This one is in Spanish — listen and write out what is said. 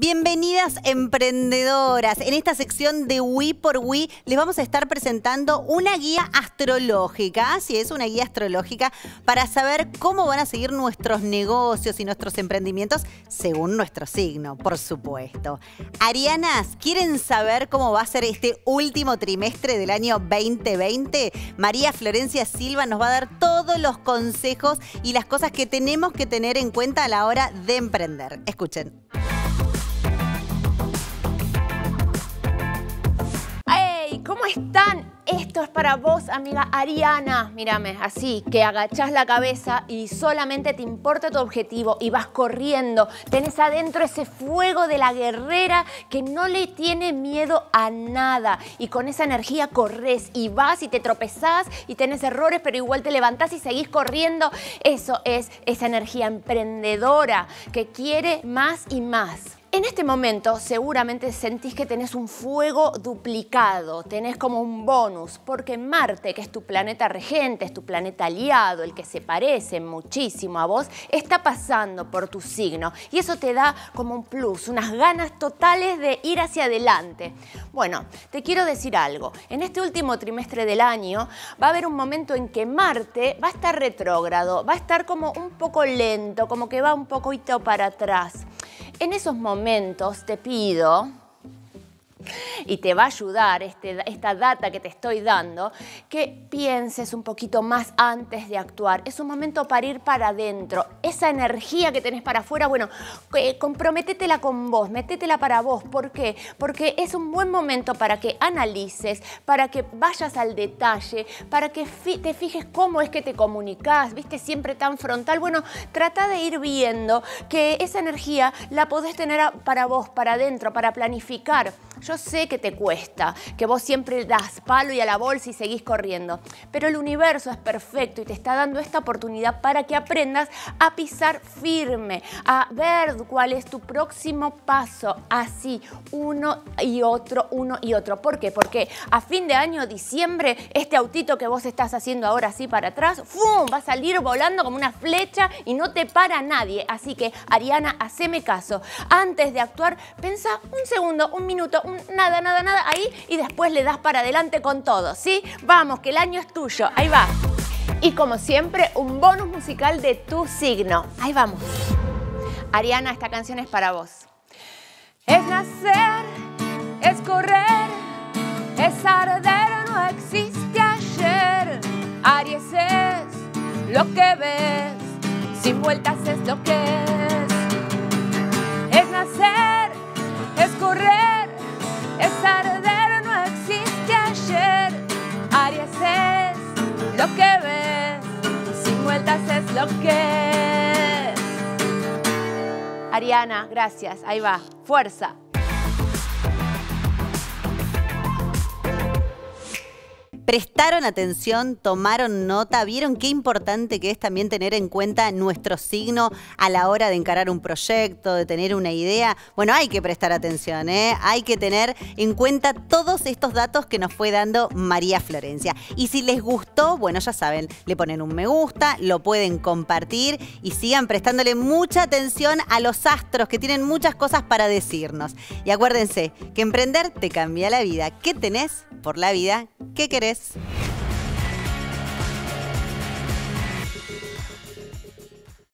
Bienvenidas emprendedoras. En esta sección de We por We les vamos a estar presentando una guía astrológica, así es, una guía astrológica para saber cómo van a seguir nuestros negocios y nuestros emprendimientos según nuestro signo, por supuesto. Arianas, ¿quieren saber cómo va a ser este último trimestre del año 2020? María Florencia Silva nos va a dar todos los consejos y las cosas que tenemos que tener en cuenta a la hora de emprender. Escuchen. ¿Cómo están? Esto es para vos, amiga Ariana. Mírame, así que agachás la cabeza y solamente te importa tu objetivo y vas corriendo. Tenés adentro ese fuego de la guerrera que no le tiene miedo a nada. Y con esa energía corres y vas y te tropezás y tenés errores, pero igual te levantás y seguís corriendo. Eso es esa energía emprendedora que quiere más y más. En este momento seguramente sentís que tenés un fuego duplicado, tenés como un bonus, porque Marte, que es tu planeta regente, es tu planeta aliado, el que se parece muchísimo a vos, está pasando por tu signo y eso te da como un plus, unas ganas totales de ir hacia adelante. Bueno, te quiero decir algo, en este último trimestre del año va a haber un momento en que Marte va a estar retrógrado, va a estar como un poco lento, como que va un poquito para atrás. En esos momentos te pido, y te va a ayudar esta data que te estoy dando, que pienses un poquito más antes de actuar. Es un momento para ir para adentro. Esa energía que tenés para afuera, bueno, comprométetela con vos, métetela para vos. ¿Por qué? Porque es un buen momento para que analices, para que vayas al detalle, para que te fijes cómo es que te comunicás, ¿viste? Siempre tan frontal. Bueno, trata de ir viendo que esa energía la podés tener para vos, para adentro, para planificar. Yo sé que te cuesta, que vos siempre das palo y a la bolsa y seguís corriendo, pero el universo es perfecto y te está dando esta oportunidad para que aprendas a pisar firme, a ver cuál es tu próximo paso, así, uno y otro. ¿Por qué? Porque a fin de año, diciembre, este autito que vos estás haciendo ahora así para atrás, ¡fum!, va a salir volando como una flecha y no te para nadie. Así que, Ariana, haceme caso. Antes de actuar, pensá un segundo, un minuto, nada, nada, nada, ahí, y después le das para adelante con todo, ¿sí? Vamos, que el año es tuyo, ahí va. Y como siempre, un bonus musical de tu signo. Ahí vamos. Ariana, esta canción es para vos. Es nacer, es correr, es arder, no existe ayer. Aries es lo que ves, sin vueltas es lo que es. Es nacer, es correr, es arder, no existe ayer. Aries es lo que ves, sin vueltas es lo que es. Ariana, gracias. Ahí va. Fuerza. Prestaron atención, tomaron nota, vieron qué importante que es también tener en cuenta nuestro signo a la hora de encarar un proyecto, de tener una idea. Bueno, hay que prestar atención, ¿eh? Hay que tener en cuenta todos estos datos que nos fue dando María Florencia. Y si les gustó, bueno, ya saben, le ponen un me gusta, lo pueden compartir y sigan prestándole mucha atención a los astros que tienen muchas cosas para decirnos. Y acuérdense que emprender te cambia la vida. ¿Qué tenés por la vida? ¿Qué querés?